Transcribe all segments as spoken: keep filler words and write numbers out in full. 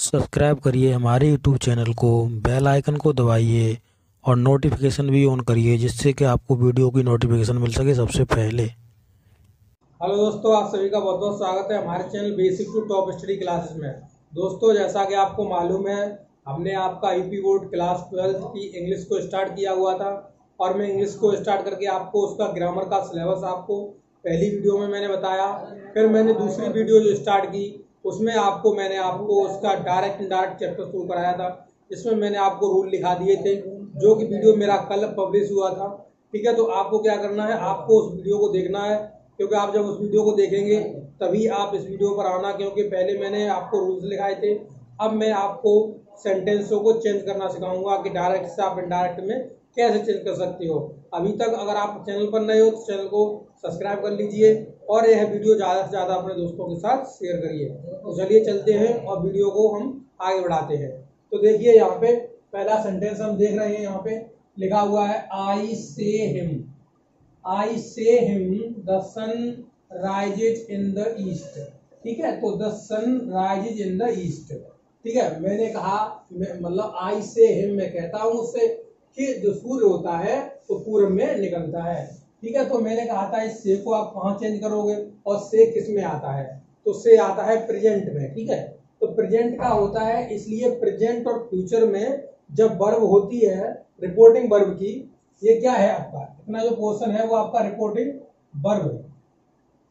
Subscribe करिए हमारे YouTube channel को, बेल आइकन को दबाइए और नोटिफिकेशन भी ऑन करिए जिससे कि आपको वीडियो की नोटिफिकेशन मिल सके सबसे पहले। हेलो दोस्तों, आप सभी का बहुत बहुत स्वागत है हमारे channel basic to top study classes में। दोस्तों, जैसा कि आपको मालूम है, हमने आपका यूपी बोर्ड क्लास ट्वेल्थ की इंग्लिश को स्टार्ट किया हुआ था और मैं इंग्लिश को स्टार्ट करके आपको उसका ग्रामर का सिलेबस आपको पहली वीडियो में मैंने बताया। फिर मैंने दूसरी वीडियो जो स्टार्ट की उसमें आपको मैंने आपको उसका डायरेक्ट इनडायरेक्ट चैप्टर शुरू कराया था, जिसमें मैंने आपको रूल लिखा दिए थे, जो कि वीडियो मेरा कल पब्लिश हुआ था। ठीक है, तो आपको क्या करना है, आपको उस वीडियो को देखना है, क्योंकि आप जब उस वीडियो को देखेंगे तभी आप इस वीडियो पर आना, क्योंकि पहले मैंने आपको रूल्स लिखाए थे। अब मैं आपको सेंटेंसों को चेंज करना सिखाऊंगा कि डायरेक्ट से आप इनडायरेक्ट में कैसे चेंज कर सकते हो। अभी तक अगर आप चैनल पर नए हो तो चैनल को सब्सक्राइब कर लीजिए और यह वीडियो ज़्यादा से ज़्यादा अपने दोस्तों के साथ शेयर करिए। तो चलिए चलते हैं और वीडियो को हम आगे बढ़ाते हैं। तो देखिए, यहाँ पे पहला सेंटेंस हम देख रहे हैं, यहाँ पे लिखा हुआ है I say him, I say him the sun rises in the east. ठीक है, तो the sun rises in the east. ठीक है, मैंने कहा, मतलब आई से हिम मैं कहता हूँ उससे कि जो सूर्य होता है वो तो पूर्व में निकलता है। ठीक है, तो मैंने कहा था इस से को आप कहाँ चेंज करोगे और से किस में आता है, तो से आता है प्रेजेंट में। ठीक है, तो प्रेजेंट का होता है, इसलिए प्रेजेंट और फ्यूचर में जब वर्ब होती है रिपोर्टिंग वर्ब की, ये क्या है आपका, इतना जो पोर्शन है वो आपका रिपोर्टिंग वर्ब है।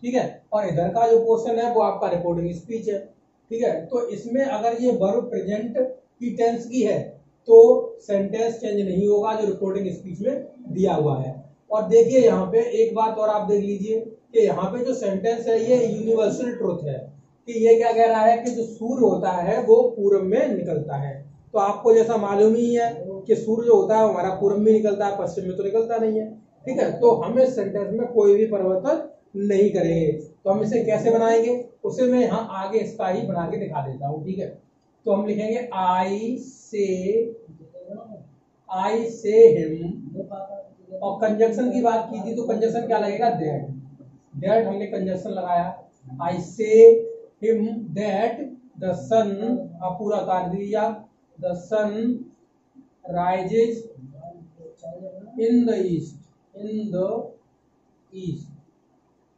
ठीक है, और इधर का जो पोर्शन है वो आपका रिपोर्टिंग स्पीच है। ठीक है, तो इसमें अगर ये वर्ब प्रेजेंट की टेंस की है तो सेंटेंस चेंज नहीं होगा जो रिपोर्टिंग स्पीच में दिया हुआ है। और देखिए यहाँ पे एक बात और आप देख लीजिए कि यहाँ पे जो सेंटेंस है ये यूनिवर्सल ट्रुथ है, कि ये क्या कह रहा है कि जो सूर्य होता है वो पूर्व में निकलता है। तो आपको जैसा मालूम ही है कि सूर्य जो होता है हमारा पूर्व में निकलता है, पश्चिम में तो निकलता नहीं है। ठीक है, तो हम इस सेंटेंस में कोई भी परिवर्तन नहीं करेंगे। तो हम इसे कैसे बनाएंगे, उसे मैं यहाँ आगे इसका ही बना के दिखा देता हूँ। ठीक है, तो हम लिखेंगे आई से, आई से हिम, और कंजक्शन की बात की थी तो कंजक्शन क्या लगेगा, दैट। दैट हमने कंजक्शन लगाया, आई से हिम दैट द सन, आप पूरा कार्य दिया, the sun rises in the east, in the east.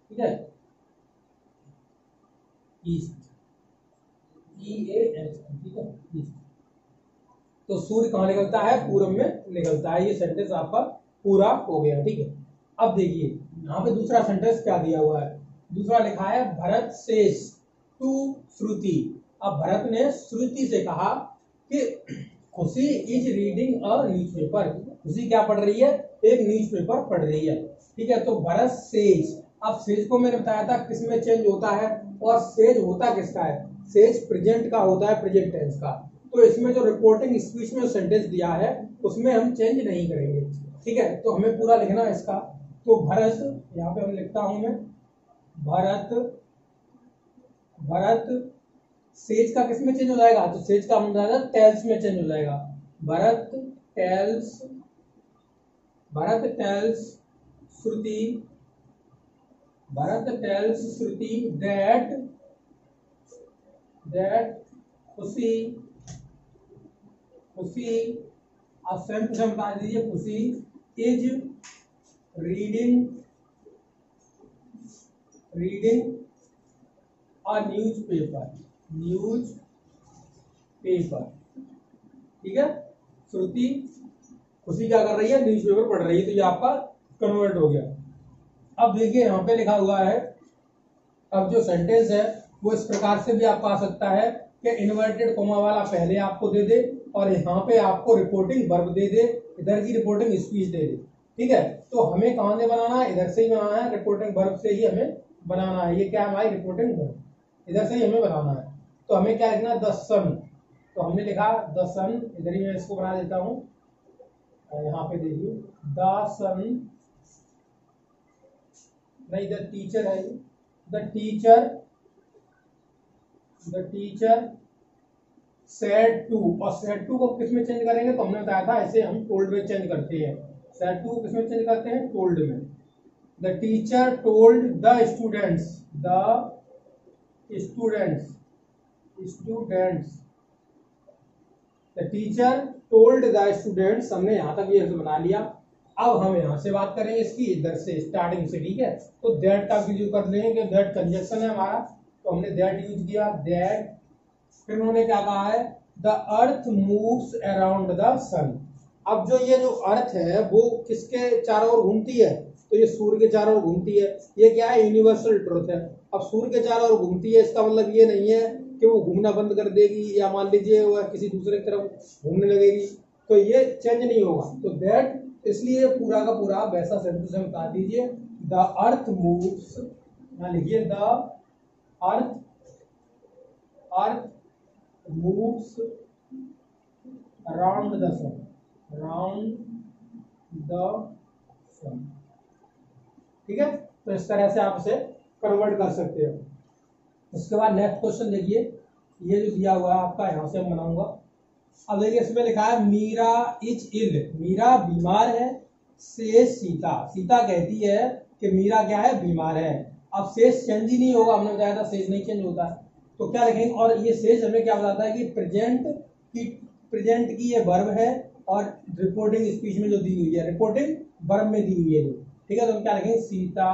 ठीक है, ईस्ट, ई ए एस। ठीक है, ईस्ट, तो सूर्य कहाँ निकलता है, पूर्व में निकलता है। ये सेंटेंस आपका पूरा हो गया। ठीक है, अब देखिए यहाँ पे दूसरा सेंटेंस क्या दिया हुआ है, दूसरा लिखा है भरत सेज टू श्रुति। अब भरत ने श्रुति से कहा कि खुशी इज रीडिंग अ न्यूज़पेपर। खुशी क्या पढ़ रही है, एक न्यूज़पेपर पढ़ रही है। ठीक है, तो भरत सेज, अब सेज को मैंने बताया था किस में चेंज होता है और सेज होता किसका है, सेज प्रेजेंट का होता है, प्रेजेंट टेंस का। तो इसमें जो रिपोर्टिंग स्पीच में सेंटेंस दिया है उसमें हम चेंज नहीं करेंगे। ठीक है, तो हमें पूरा लिखना है इसका। तो भरत, यहाँ पे हम लिखता हूं मैं, भरत, भरत सेज का किस में चेंज हो जाएगा, तो सेज का हम जाएगा टेल्स में चेंज हो जाएगा। Bharat tells, Bharat tells Shruti, Bharat tells Shruti that, that Khushi, Khushi आप स्वयं प्रश्न बता दीजिए, Khushi is reading, reading a newspaper, newspaper. ठीक है, श्रुति खुशी क्या कर रही है, न्यूज पेपर पढ़ रही है। तो ये आपका कन्वर्ट हो गया। अब देखिए यहाँ पे लिखा हुआ है, अब जो सेंटेंस है वो इस प्रकार से भी आपको आ सकता है कि इन्वर्टेड कोमा वाला पहले आपको दे दे और यहाँ पे आपको रिपोर्टिंग वर्ब दे दे, इधर की रिपोर्टिंग स्पीच दे दे। ठीक है, तो हमें कहाँ से बनाना है, इधर से ही बनाना है, रिपोर्टिंग वर्ब से ही हमें बनाना है। ये क्या है हमारी रिपोर्टिंग वर्ब, इधर से ही हमें बनाना है। तो हमें क्या लिखना है, द सन, तो हमने लिखा द सन, इधर ही मैं इसको बना देता हूँ। यहाँ पे देखिए द सन, नहीं द टीचर है, the teacher, the teacher said to, और सेड टू को किस में चेंज करेंगे, तो हमने बताया था ऐसे हम टोल्ड में चेंज करते हैं। सेड टू किस में चेंज करते हैं, टोल्ड में। The teacher told the students, the students, students the teacher told the students, हमने यहाँ तक ये बना लिया। अब हम यहाँ से बात करेंगे इसकी इधर से स्टार्टिंग से, ठीक है। तो दैट का यूज कर लेंगे क्योंकि दैट कंजक्शन है हमारा, तो हमने दैट यूज किया दैट। फिर उन्होंने क्या कहा है the earth moves around the sun. अब जो ये जो अर्थ है वो किसके चारों ओर घूमती है, तो ये सूर्य के चारों ओर घूमती है। ये क्या है, यूनिवर्सल ट्रुथ है। अब सूर्य के चारों ओर घूमती है इसका मतलब ये नहीं है कि वो घूमना बंद कर देगी या मान लीजिए वह किसी दूसरे तरफ घूमने लगेगी, तो ये चेंज नहीं होगा। तो दैट इसलिए पूरा का पूरा वैसा सेंटेंस बता दीजिए द अर्थ मूव्स, यहाँ लिखिए the earth earth moves around the sun, around the sun, ठीक है। तो इस तरह से आप इसे कन्वर्ट कर सकते हो। उसके बाद नेक्स्ट क्वेश्चन देखिए, ये जो दिया हुआ है आपका, यहाँ से मैं बनाऊंगा। अब देखिए इसमें लिखा है मीरा इज इल, मीरा बीमार है, से सीता, सीता कहती है कि मीरा क्या है, बीमार है। अब शेष चेंज ही नहीं होगा, हमने बताया था शेष नहीं चेंज होता है, तो क्या लिखेंगे। और ये शेष हमें क्या बताता है कि प्रेजेंट की प्रेजेंट की ये वर्ब है और रिपोर्टिंग स्पीच में जो दी हुई है, रिपोर्टिंग वर्ब में दी हुई है, ठीक है। तो हम क्या लिखेंगे सीता,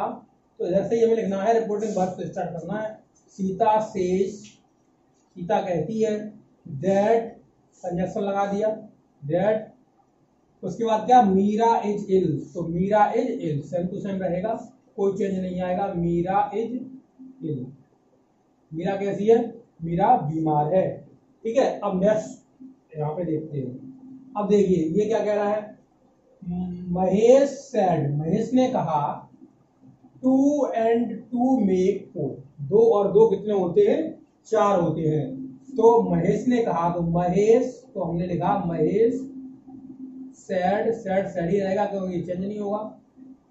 तो जैसे ही हमें लिखना है रिपोर्टिंग वर्ब से स्टार्ट करना है। सीता सेज, सीता कहती है, दैट कंजक्शन लगा दिया दैट। उसके बाद क्या, मीरा इज इल, तो Meera is ill same to same रहेगा, कोई चेंज नहीं आएगा। मीरा इज इल, मीरा कैसी है, मीरा बीमार है, ठीक है। अब नेक्स्ट यहाँ पे देखते हैं। अब देखिए ये क्या कह रहा है, महेश सैड, महेश ने कहा two and two make four, दो और दो कितने होते हैं, चार होते हैं। तो महेश ने कहा, तो महेश, तो हमने लिखा महेश सैड, सैड सैड ही रहेगा क्योंकि चेंज नहीं होगा।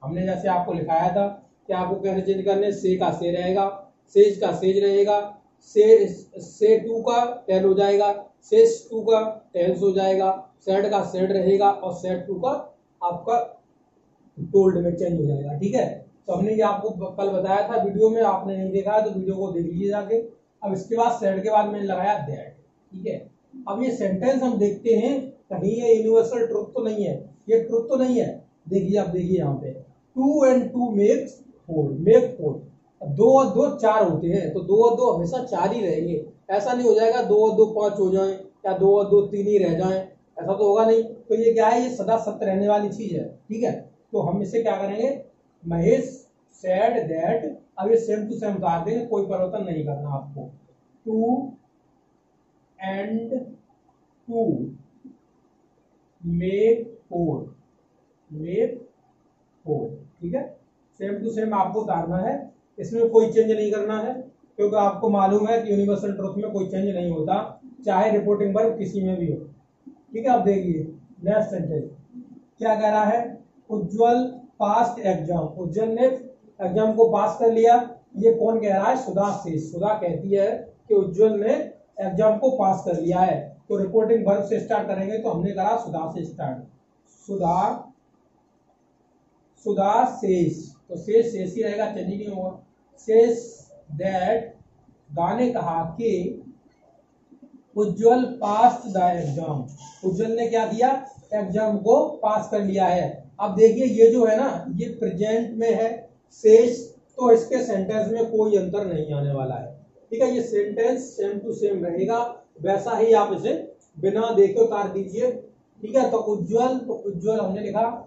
हमने जैसे आपको लिखाया था कि आपको कैसे चेंज करने, से का से रहेगा, सेज का सेज रहेगा, से से टू का टेन हो जाएगा, सेज टू का टेंस हो जाएगा, सैड का सैड रहेगा और सैड टू का आपका टोल्ड में चेंज हो जाएगा, ठीक है। तो हमने ये आपको कल बताया था वीडियो में, आपने नहीं देखा तो वीडियो को देख लीजिए जाके। अब इसके बाद सेड के बाद मैंने लगाया दैट, ठीक है। अब ये सेंटेंस हम देखते हैं कहीं ये यूनिवर्सल ट्रुथ तो नहीं है, ये ट्रुथ तो नहीं है। देखिए आप, देखिए यहाँ पे two and two make four, make four, दो और दो चार होते हैं, तो दो और दो हमेशा चार ही रहेंगे। ऐसा नहीं हो जाएगा दो और दो पाँच हो जाए या दो और दो तीन ही रह जाए, ऐसा तो होगा नहीं। तो ये क्या है, ये सदा सत्य रहने वाली चीज है, ठीक है। तो हम इसे क्या करेंगे, महेश सैड दैट, अब ये सेम टू सेम उतार देंगे, कोई परिवर्तन नहीं करना आपको। Two and two make four, make four, ठीक है। सेम टू सेम आपको उतारना है, इसमें कोई चेंज नहीं करना है क्योंकि आपको मालूम है कि यूनिवर्सल ट्रुथ में कोई चेंज नहीं होता, चाहे रिपोर्टिंग वर्ब किसी में भी हो, ठीक है। आप देखिए नेक्स्ट सेंटेंस क्या कह रहा है, उज्ज्वल पास्ट एग्जाम, उज्जैन ने एग्जाम को पास कर लिया। ये कौन कह रहा है, सुधा से, सुधा कहती है कि उज्जवल ने एग्जाम को पास कर लिया है। तो रिपोर्टिंग वर्ब से स्टार्ट करेंगे, तो हमने करा सुधा से स्टार्ट, सुधा सुधा शेष, तो शेष शेष ही रहेगा, चेंज नहीं होगा। शेष दैट, गाने कहा कि उज्जवल पास द एग्जाम, उज्जवल ने क्या दिया, एग्जाम को पास कर लिया है। अब देखिए ये जो है ना ये प्रेजेंट में है, शेष तो इसके सेंटेंस में कोई अंतर नहीं आने वाला है, ठीक है। ये सेंटेंस सेम टू सेम रहेगा, वैसा ही आप इसे बिना देखे उतार दीजिए, ठीक है। तो उज्जवल, तो उज्जवल हमने लिखा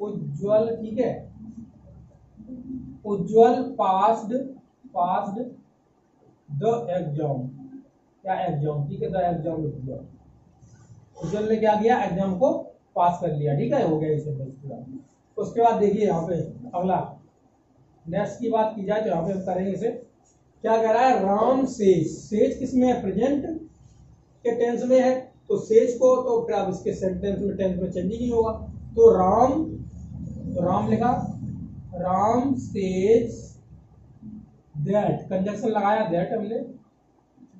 उज्जवल, ठीक है। Ujjwal passed passed the exam, क्या एग्जाम, ठीक है, द एग्जाम उज्जवल, उज्जवल ने क्या किया, एग्जाम को पास कर लिया, ठीक है, हो गया इसे पूरा। उसके बाद देखिए यहाँ पे अगला नेक्स्ट की बात की जाए तो यहाँ पे हम करेंगे इसे, क्या कह रहा है, राम सेज, सेज किस में है, प्रेजेंट के टेंस में है, तो सेज को तो अब इसके सेंटेंस में टेंस में चेंज नहीं होगा। तो राम, तो राम लिखा, राम सेज दैट, कंजक्शन लगाया दैट हमने,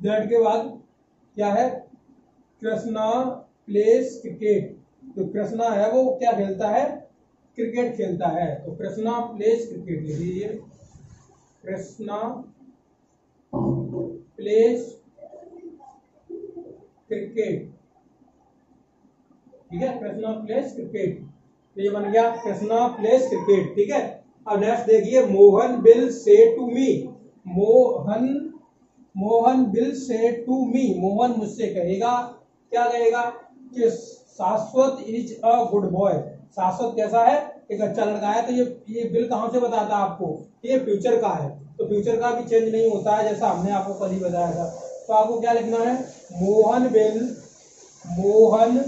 दैट के बाद क्या है, कृष्णा प्लेस क्रिकेट, तो कृष्णा है वो क्या खेलता है, क्रिकेट खेलता है, तो कृष्णा प्लेस क्रिकेट लिख दीजिए, कृष्णा प्लेस क्रिकेट, ठीक है, प्रश्न ऑफ प्लेस क्रिकेट। तो ये बन गया प्रश्न ऑफ प्लेस क्रिकेट। ठीक है, अब नेक्स्ट देखिए, Mohan will say to me, Mohan Mohan will say to me, Mohan मुझसे कहेगा, क्या कहेगा कि शाश्वत is a good boy. Shashwat कैसा है, एक अच्छा लड़का है। तो ये ये बिल कहाँ से बताता है आपको, ये फ्यूचर का है। तो फ्यूचर का भी चेंज नहीं होता है, जैसा हमने आपको कल ही बताया था। तो आपको क्या लिखना है, Mohan will Mohan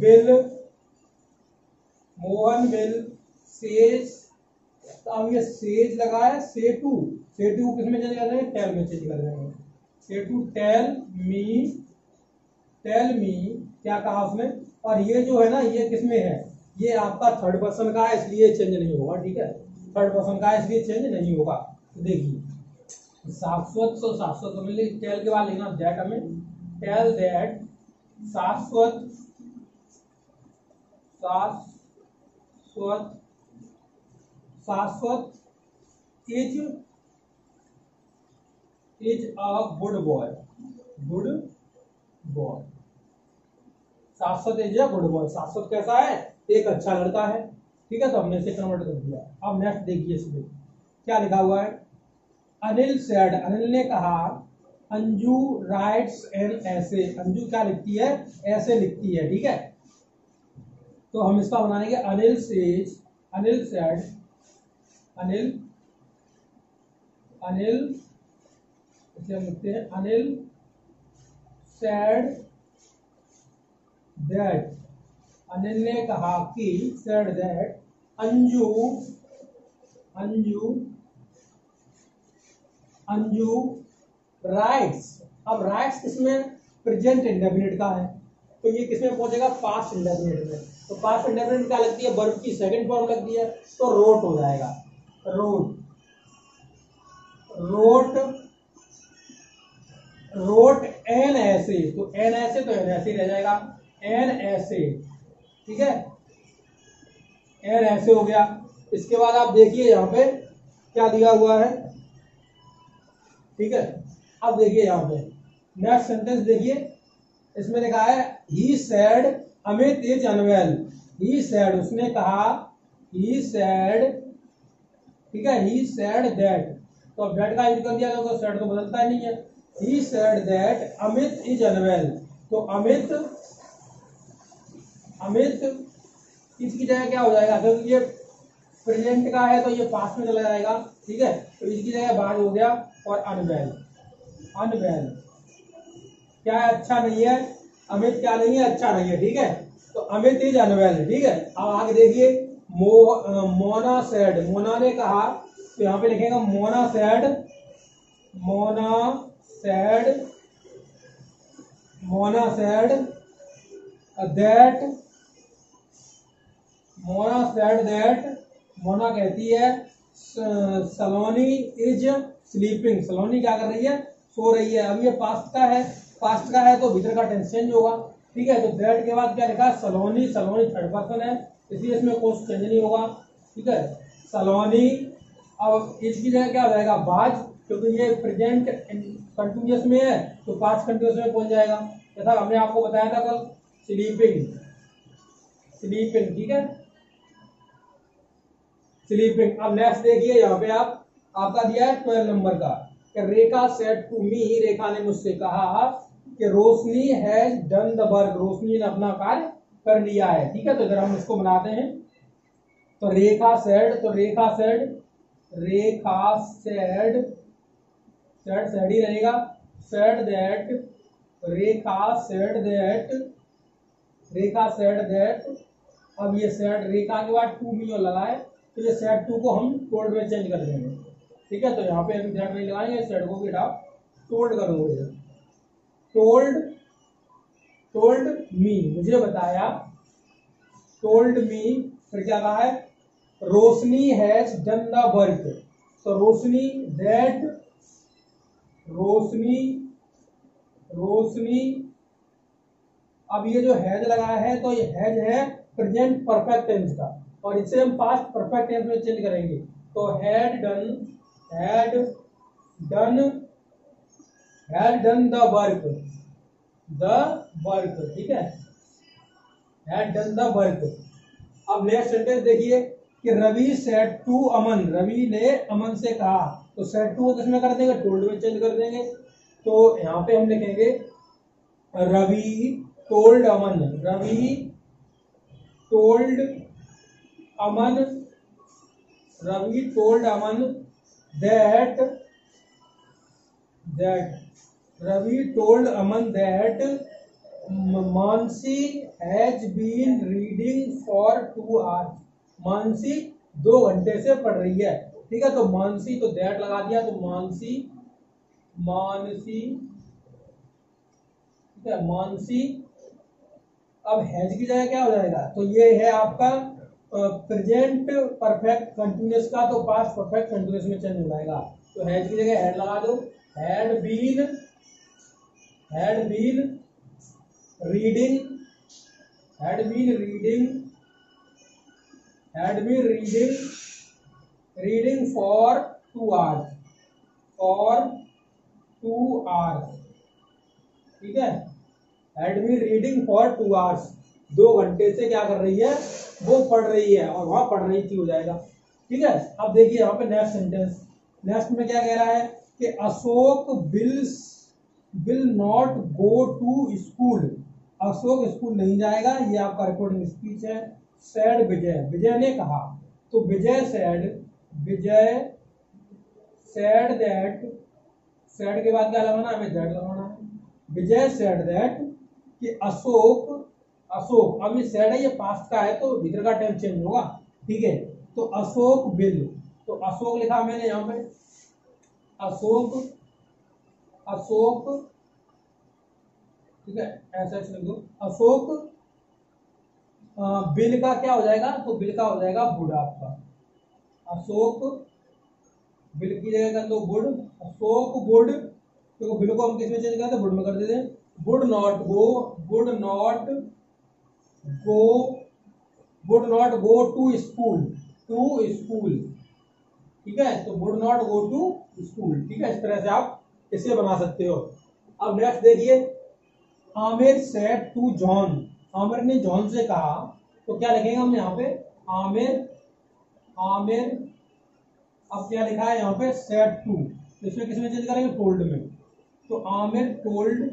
will Mohan will says. तो अब ये सेज लगा है, से टू से टू किसमें चेंज कर रहे हैं, टेल में चेंज कर रहे हैं। Say to tell me, tell me क्या कहा उसने। और ये जो है ना, ये किसमें है, ये आपका थर्ड पर्सन का है, इसलिए चेंज नहीं होगा। ठीक है, थर्ड पर्सन का है इसलिए चेंज नहीं होगा। देखिए, शाश्वत, तो शाश्वत तो मिले, टेल के बाद लिखना दैट, हमें tell that Shashwat Shashwat Shashwat is is a good boy, good boy. Shashwat is a good boy, Shashwat कैसा है, एक अच्छा लड़का है। ठीक है, तो हमने इसे कन्वर्ट कर दिया। अब नेक्स्ट देखिए, इसमें क्या लिखा हुआ है, अनिल सैड, अनिल ने कहा, अंजू राइट्स एन ऐसे, अंजू क्या लिखती है, ऐसे लिखती है। ठीक है, तो हम इसका बनाएंगे अनिल सेज, अनिल सैड, अनिल अनिल इसलिए हम लिखते हैं अनिल सैड दैट, अनिल ने कहा कि said that Anju Anju Anju writes. अब राइट्स किसमें, प्रेजेंट इंडेफिनिट का है, तो ये किसमें पहुंचेगा, पास्ट इंडेफिनिट में। तो पास्ट इंडेफिनिट क्या लगती है, वर्ब की सेकंड फॉर्म लगती है, तो रोट हो जाएगा, रोट रोट रोट एन ऐसे। तो एन ऐसे, तो एन ऐसे रह जाएगा, एन ऐसे। ठीक है, एन ऐसे हो गया। इसके बाद आप देखिए यहाँ पे क्या दिया हुआ है। ठीक है, अब देखिए यहाँ पे नेक्स्ट सेंटेंस देखिए, इसमें लिखा है he said Amit is unwell, he said उसने कहा, ही सैड ठीक है, ही सैड दैट। तो अब दैट का यूज कर दिया, तो सैड तो बदलता ही नहीं है। He said that Amit is unwell, तो अमित अमित इसकी जगह क्या हो जाएगा, तो ये प्रेजेंट का है तो ये पास्ट में चला जाएगा। ठीक है, तो इसकी जगह बाद हो गया। और अनवेल, अनवेल क्या है, अच्छा नहीं है, अमित क्या नहीं है, अच्छा नहीं है। ठीक है, तो अमित इज अनवेल। ठीक है, अब आगे देखिए, मो मोना सैड, मोना ने कहा, तो यहाँ पे लिखेगा Mona said, Mona said Mona said that, Mona said that, Mona कहती है सलोनी इज स्लीपिंग, सलोनी क्या कर रही है, सो रही है। अब ये पास्ट का है, पास्ट का है तो भीतर का टेंस चेंज होगा। ठीक है, तो दैट के बाद क्या लिखा, सलोनी, सलोनी थर्ड पर्सन है, इसलिए इसमें कोर्स चेंज नहीं होगा। ठीक है, सलोनी। अब इसकी जगह क्या हो जाएगा, बाज, क्योंकि ये प्रेजेंट कंटिन्यूस में है तो पास्ट कंटिन्यूस में पहुंच जाएगा, जैसा हमने आपको बताया था कल, स्लीपिंग स्लीपिंग ठीक है, स्लीपिंग। अब नेक्स्ट देखिए यहाँ पे आप, आपका दिया है ट्वेल्व नंबर का, रेखा सेड टू मी, रेखा ने मुझसे कहा कि Roshni has done the work, Roshni ने अपना कार्य कर लिया है। ठीक है, तो जरा हम इसको बनाते हैं, तो रेखा सेड, तो Rekha said Rekha said said said ही रहेगा, said that, Rekha said that Rekha said that. अब ये सेड रेखा के बाद टू मी और लगाए, तो ये सेड टू को हम टोल्ड में चेंज कर देंगे। ठीक है, तो यहाँ पे हम सेड नहीं लगाएंगे, सेड को भी आप टोल्ड करोगे, टोल्ड टोल्ड मी मुझे बताया, टोल्ड मी, फिर क्या कहा है, Roshni has done the work. तो रोशनी दैट, रोशनी रोशनी अब ये जो हैज लगाया है तो ये हैज है प्रेजेंट परफेक्ट टेंस का, और इसे हम पास्ट परफेक्ट टेंस में चेंज करेंगे। तो had done had done had done the work, the work ठीक है, हैड डन द वर्क। अब नेक्स्ट सेंटेंस देखिए कि रवि सेड टू अमन, रवि ने अमन से कहा, तो सेड टू को किसमें कर देंगे, टोल्ड में चेंज कर देंगे। तो यहाँ पे हम लिखेंगे Ravi told Aman, Ravi told Aman, Ravi told Aman that, that Ravi told Aman that Mansi has been reading for two hours, Mansi दो घंटे से पढ़ रही है। ठीक है, तो मानसी तो दैट लगा दिया, तो मानसी मानसी ठीक है मानसी, अब हैज की जगह क्या हो जाएगा, तो ये है आपका प्रेजेंट परफेक्ट कंटिन्यूअस का, तो पास्ट परफेक्ट कंटिन्यूअस में चेंज हो जाएगा। तो हैज की जगह हैड लगा दो, had been, had been reading, had been reading, had been reading reading for two hours, for two hours ठीक है, had been reading for two hours, दो घंटे से क्या कर रही है, वो पढ़ रही है, और वहां पढ़ रही थी हो जाएगा। ठीक है, अब देखिए यहाँ पे नेक्स्ट सेंटेंस, नेक्स्ट में क्या कह रहा है कि Ashok bills will not go to school, Ashok school नहीं जाएगा, ये आपका रिकॉर्डिंग स्पीच है। सैड विजय, विजय ने कहा, तो Vijay said, Vijay said that, said के बाद क्या लगाना है, हमें दैट लगाना है। विजय सैड दैट कि अशोक, अशोक अब ये सैड है, ये पास्ट का है तो भीतर का टाइम चेंज होगा। ठीक है, तो अशोक बिल, तो अशोक लिखा मैंने यहाँ पे, अशोक अशोक ठीक है ऐसा लिख दो, अशोक बिल का क्या हो जाएगा, तो बिल का हो जाएगा बुढ़ आपका, अशोक बिल की जगह कर दो बुढ़, अशोक बुढ़, क्योंकि बिल को हम किस में चेंज करते हैं, बुढ़ में कर देते हैं। Would not go, would not go, would not go to school, to school ठीक है, तो would not go to school ठीक है, इस तरह से आप इसे बना सकते हो। अब नेक्स्ट देखिए, Aamir said to John, Aamir ने जॉन से कहा, तो क्या लिखेंगे हम यहाँ पे, आमिर, आमिर अब क्या लिखा है यहाँ पे, सेड टू, इसमें किसमें चेंज करेंगे, टोल्ड में, तो आमिर टोल्ड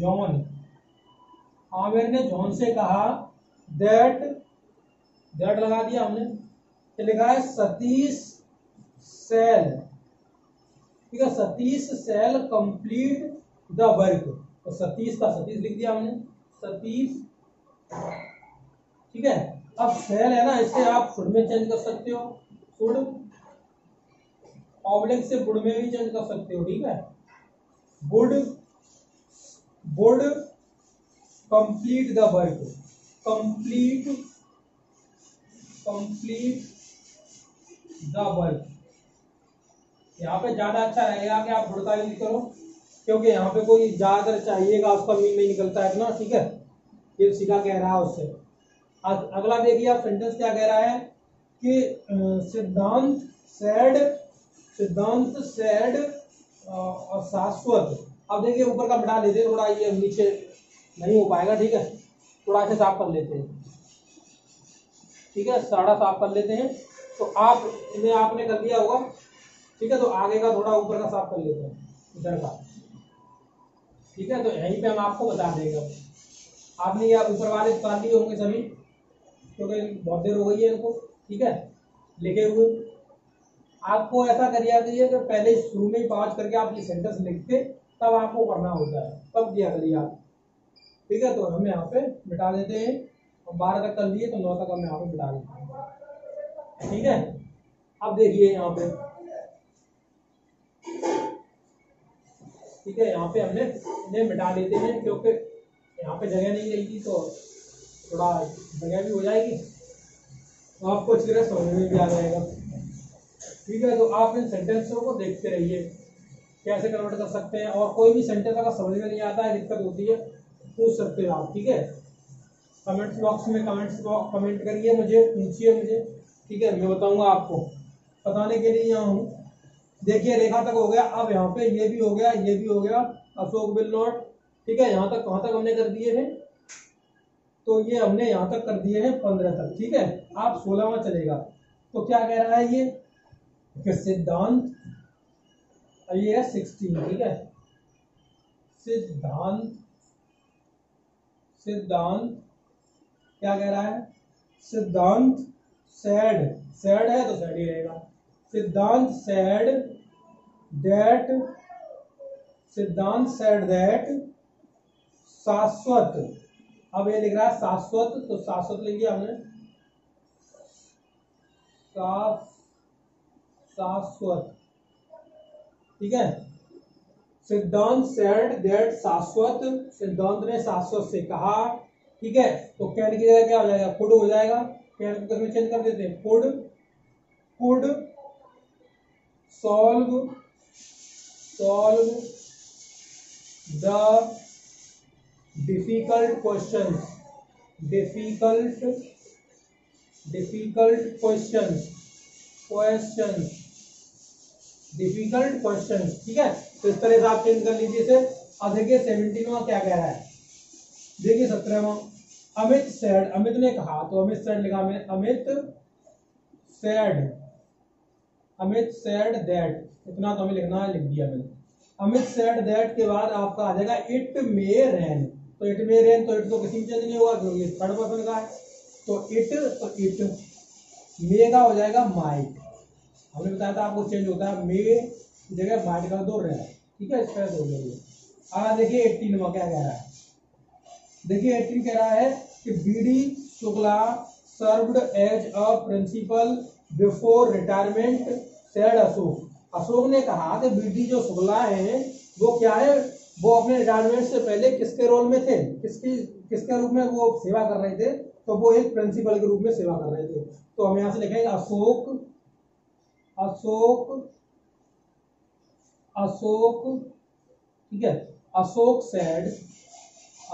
जॉन, आमिर ने जॉन से कहा दैट, दैट लगा दिया हमने, लिखा है सतीश सेल ठीक है, Satish shall complete the work, तो सतीश का सतीश लिख दिया हमने, सतीश ठीक है। अब सेल है ना, इसे आप फुड में चेंज कर सकते हो, फुड ऑब्लिक से बुड में भी चेंज कर सकते हो। ठीक है, would would complete the work, complete complete the work, यहाँ पे ज्यादा अच्छा रहेगा कि आप बुड का यूज करो, क्योंकि यहाँ पे कोई ज्यादातर चाहिएगा उसका मीन नहीं निकलता है ना। ठीक है, ये सीधा कह रहा है उससे। अगला देखिए आप सेंटेंस क्या कह रहा है कि सिद्धांत सैड, सिद्धांत सैड और शाश्वत, अब देखिए ऊपर का मिटा लेते हैं थोड़ा, ये नीचे नहीं हो पाएगा। ठीक है, थोड़ा ऐसे साफ कर लेते हैं, ठीक है साढ़ा साफ कर लेते हैं, तो आप इन्हें आपने कर दिया होगा। ठीक है, तो आगे का थोड़ा ऊपर का साफ कर लेते हैं इधर का। ठीक है, तो यहीं पे हम आपको बता देंगे, आपने ये आप ऊपर वाले उतार लिए होंगे सभी, क्योंकि बहुत देर हो गई है इनको। ठीक है, लिखे हुए आपको ऐसा करिए कि पहले शुरू में ही पाँच करके आप ये सेंटेंस लिखते, तब आपको करना होता है, तब किया करिए आप। ठीक है, तो हम यहाँ पे मिटा देते हैं, हम बारह तक कर लिए तो नौ तक हम यहाँ पे मिटा देते हैं। ठीक है, अब देखिए यहाँ पे, ठीक है यहाँ पे हमने इन्हें मिटा देते हैं, क्योंकि यहाँ पे जगह नहीं रहेगी, तो थोड़ा जगह भी हो जाएगी, तो आपको अच्छी तरह समझ में भी आ जाएगा। ठीक है, तो आप इन सेंटेंसों को देखते रहिए कैसे कन्वर्ट कर सकते हैं, और कोई भी सेंटेंस अगर समझ में नहीं आता है, दिक्कत होती है, पूछ सकते हो आप। ठीक है, कमेंट्स बॉक्स में कमेंट्स बॉक्स कमेंट करिए, मुझे पूछिए मुझे। ठीक है, मैं बताऊंगा आपको, बताने के लिए यहाँ हूँ। देखिए रेखा तक हो गया, अब यहाँ पे ये भी हो गया, ये भी हो गया, अशोक बिल नॉट ठीक है, यहाँ तक कहाँ तक हमने कर दिए हैं, तो ये हमने यहाँ तक कर दिए हैं पंद्रह तक, ठीक है। आप सोलहवां चलेगा, तो क्या कह रहा है ये कि सिद्धांत, ये है सोलह, ठीक है। सिद्धांत सिद्धांत क्या कह रहा है, सिद्धांत सैड सैड है तो सैड ही रहेगा। Siddhant said that Siddhant said that Shashwat, अब ये लिख रहा है शाश्वत, तो शाश्वत लिख दिया हमने, शाश्वत, ठीक है। सिद्धांत सैड दैट शाश्वत, सिद्धांत ने शाश्वत से कहा, ठीक है। तो कैन की जगह क्या हो जाएगा, कुड हो जाएगा। कैन को चेंज कर देते हैं, could could solve solve the difficult questions, difficult difficult questions questions difficult question, ठीक है। तो इस तरह से आप चेंज कर लीजिए इसे। अब देखिए सत्रहवां क्या कह रहा है, देखिए सत्रहवां अमित सैड, अमित ने कहा, तो अमित सैड लिखा मैं, Amit said Amit said that, इतना तो हमें लिखना है, लिख दिया मैंने। अमित सैड दैट के बाद आपका आ जाएगा इट मे रेन, तो इट मे रेन, तो इट तो किसी में चेंज नहीं होगा क्योंकि थर्ड पर्सन का है, तो इट तो इट मे का हो जाएगा माइट, हमने बताया था आपको चेंज होता है, मे जगह माइट का दो रहा, ठीक है। स्पेस हो गया। आगे देखिए अठारहवां में क्या कह रहा है, देखिए अठारहवां कह रहा है कि BD Shukla served as a principal before retirement said Ashok, Ashok ने कहा कि बीडी जो शुक्ला है वो क्या है, वो अपने रिटायरमेंट से पहले किसके रोल में थे, किसकी किसके रूप में वो सेवा कर रहे थे, तो वो एक प्रिंसिपल के रूप में सेवा कर रहे थे। तो हम यहाँ से लिखेंगे अशोक अशोक अशोक ठीक है, अशोक सैड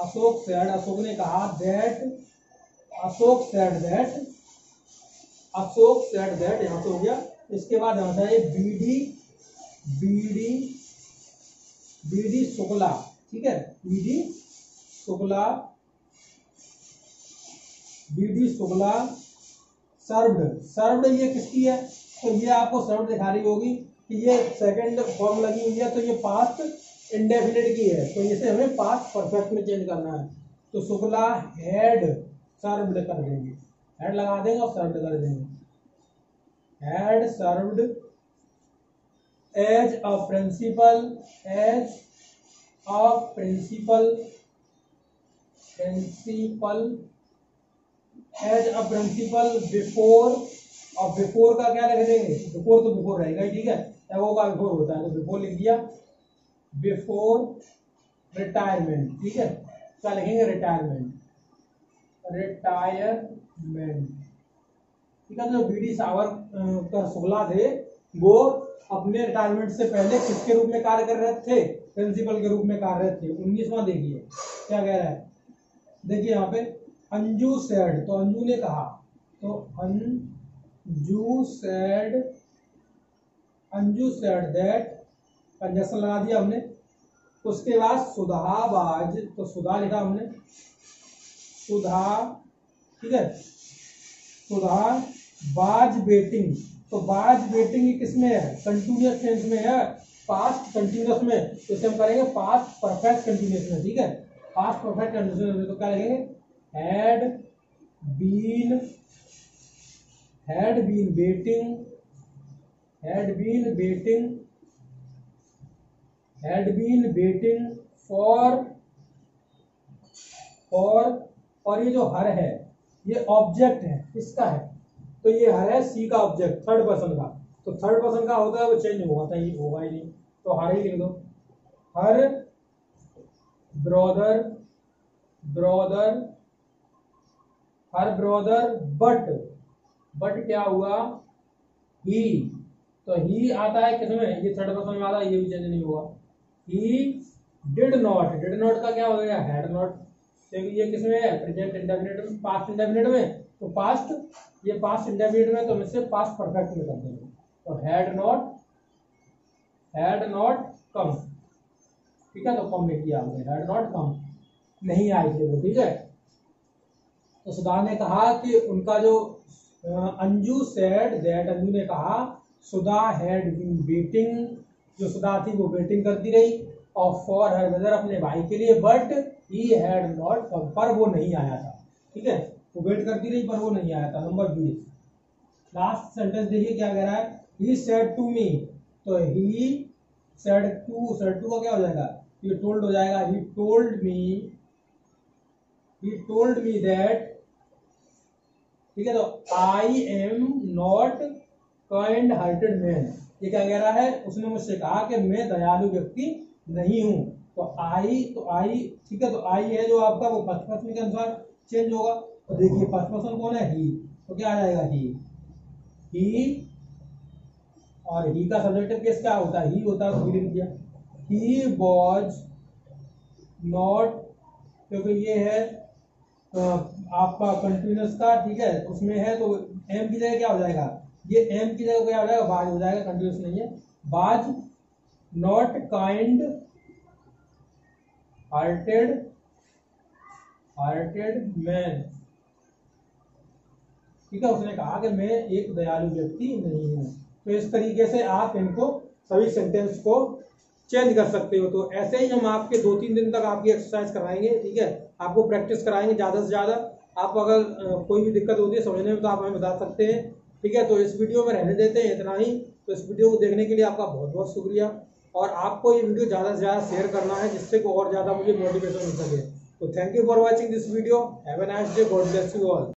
अशोक सैड अशोक ने कहा that Ashok said that Ashok said that यहाँ से हो गया। इसके बाद यहाँ से बीडी बीडी बीडी शुक्ला, ठीक है, BD Shukla BD Shukla served served ये किसकी है, तो ये आपको सर्व दिखा रही होगी कि ये सेकंड फॉर्म लगी हुई है, तो ये पास्ट इंडेफिनिट की है, तो इसे हमें पास्ट परफेक्ट में चेंज करना है। तो शुक्ला हेड सर्व्ड कर देंगे, हेड लगा देंगे और सर्व्ड कर देंगे, had served as a principal as a principal principal as a principal before, और बिफोर का क्या लिख देंगे, बिफोर तो बिफोर रहेगा ही, ठीक है, एवो का बिफोर होता है, तो बिफोर लिख दिया, बिफोर रिटायरमेंट, ठीक है, क्या लिखेंगे रिटायरमेंट रिटायरमेंट ठीक है। तो बीडी सावरकर शुक्ला थे, वो अपने रिटायरमेंट से पहले किसके रूप में कार्य कर रहे थे, प्रिंसिपल के रूप में कार्यरत थे। उन्नीसवां देखिए क्या कह रहा है, देखिए यहाँ पे अंजू सैड, तो अंजू ने कहा, तो अन Anju said Anju said that conjunction लगा दिया हमने, उसके बाद सुधाबाज, तो सुधा लिखा हमने, सुधा, ठीक है, सुधा बाज बेटिंग, तो बाज बेटिंग किसमें है, कंटिन्यूस टेंस में है, पास्ट कंटिन्यूस में, तो इसे हम करेंगे पास्ट परफेक्ट कंटिन्यूस में, ठीक है, पास्ट परफेक्ट कंटिन्यूस में, तो क्या लिखेंगे had been had been waiting had been waiting had been waiting for for और ये जो हर है ये ऑब्जेक्ट है, किसका है, तो ये हर है सी का ऑब्जेक्ट, थर्ड पर्सन का, तो थर्ड पर्सन का होता है वो चेंज होगा था, ये होगा ही नहीं, तो हर ही लिख दो, her brother brother her brother but but क्या हुआ ही, तो ही आता है किसमें, ये थर्ड पर्सन में आता है, ये भी चेंज नहीं हुआ। He did not, did not का क्या हो गया हैड नॉट, क्योंकि ये किसमें है प्रेजेंट इंडेफिनिट में, पास्ट इंडेफिनिट में, तो पास्ट ये पास्ट इंडेफिनिट में, तो हम इससे पास्ट परफेक्ट में कर देंगे, तो had not had not come, ठीक है, तो कम लिख दिया हमने, हैड नॉट कम, नहीं आई थे वो, ठीक है। तो सुधा ने कहा कि उनका जो अंजू सेड दैट अंजू ने कहा सुधा हैड बीन वेटिंग, जो सुधा थी वो वेटिंग करती रही और फॉर हर ब्रदर अपने भाई के लिए, बट ही हैड नॉट, पर वो नहीं आया था। ठीक है, वो वेट करती रही पर वो नहीं आया था। नंबर बी लास्ट सेंटेंस देखिए क्या कह रहा है, ही सेड टू मी, तो he said to, said to का क्या हो जाएगा, ये टोल्ड हो जाएगा, he told me, he told me that. ठीक है, तो I am not kind hearted man, ये क्या कह रहा है, उसने मुझसे कहा कि मैं दयालु व्यक्ति नहीं हूं। तो आई, तो आई ठीक है, तो आई है जो आपका वो फर्स्ट पर्सन के अनुसार चेंज होगा। तो देखिए फर्स्ट पर्सन कौन है, ही, तो क्या आ जाएगा ही, ही और ही का सब्जेक्टिव केस क्या होता है, ही होता है, ग्रीन किया। ही वॉज नॉट, क्योंकि ये है आपका कंटिन्यूस का, ठीक है, उसमें है तो एम की जगह क्या हो जाएगा, ये एम की जगह क्या हो जाएगा, बाज हो जाएगा, कंटिन्यूस नहीं है, was not kind hearted, hearted man. ठीक है, उसने कहा कि मैं एक दयालु व्यक्ति नहीं हूँ। तो इस तरीके से आप इनको सभी सेंटेंस को चेंज कर सकते हो। तो ऐसे ही हम आपके दो तीन दिन तक आपकी एक्सरसाइज कराएंगे, ठीक है, आपको प्रैक्टिस कराएंगे ज़्यादा से ज़्यादा। आप अगर कोई भी दिक्कत होती है समझने में तो आप हमें बता सकते हैं। ठीक है, तो इस वीडियो में रहने देते हैं इतना ही। तो इस वीडियो को देखने के लिए आपका बहुत बहुत शुक्रिया, और आपको ये वीडियो ज़्यादा से ज़्यादा शेयर करना है जिससे को और ज़्यादा मुझे मोटिवेशन मिल सके। तो thank you for watching this video, have a nice day, God bless you all.